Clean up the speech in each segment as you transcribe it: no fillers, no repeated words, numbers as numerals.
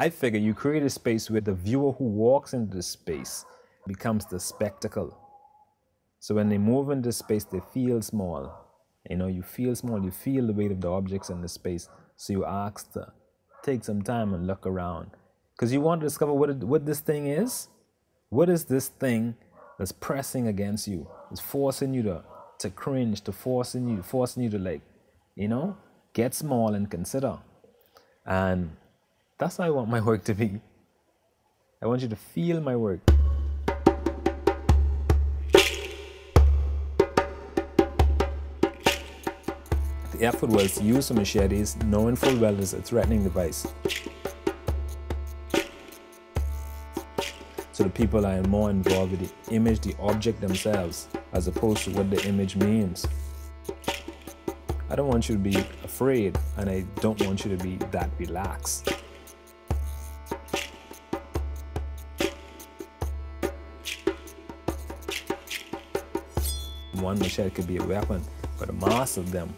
I figure you create a space where the viewer who walks into the space becomes the spectacle. So when they move into space, they feel small. You know, you feel small, you feel the weight of the objects in the space. So you ask to take some time and look around. Because you want to discover what this thing is. What is this thing that's pressing against you? It's forcing you to cringe, to forcing you to, like, you know, get small and consider. And that's how I want my work to be. I want you to feel my work. The effort was to use the machetes, knowing full well it's a threatening device. So the people are more involved with the image, the object themselves, as opposed to what the image means. I don't want you to be afraid, and I don't want you to be that relaxed. One machete could be a weapon, but a mass of them,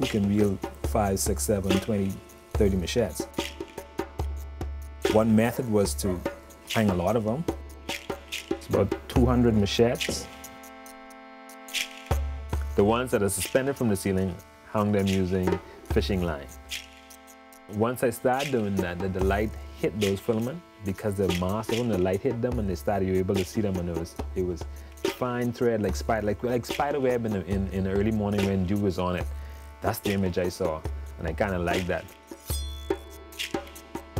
you can wield 5, 6, 7, 20, 30 machetes. One method was to hang a lot of them. It's about 200 machetes. The ones that are suspended from the ceiling, hung them using fishing line. Once I started doing that, the light hit those filaments because the mass of them, the light hit them and they started, you were able to see them, and it was fine thread, like spider web in the early morning when dew was on it. That's the image I saw, and I kind of like that.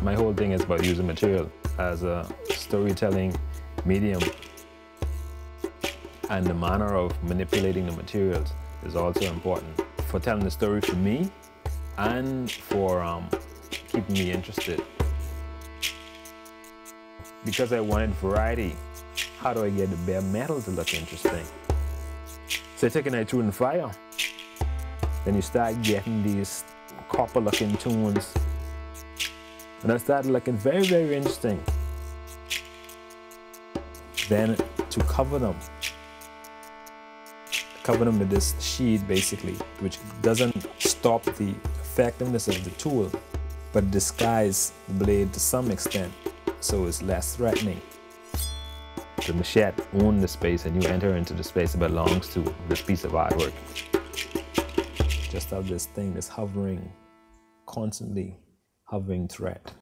My whole thing is about using material as a storytelling medium, and the manner of manipulating the materials is also important for telling the story for me and for keeping me interested. Because I wanted variety, how do I get the bare metal to look interesting? So I took an eye and fire. Then you start getting these copper-looking tunes. And that started looking very, very interesting. Then to cover them with this sheet, basically, which doesn't stop the effectiveness of the tool, but disguise the blade to some extent, so it's less threatening. The machete owns the space, and you enter into the space that belongs to this piece of artwork. Just have this thing that's hovering, constantly hovering threat.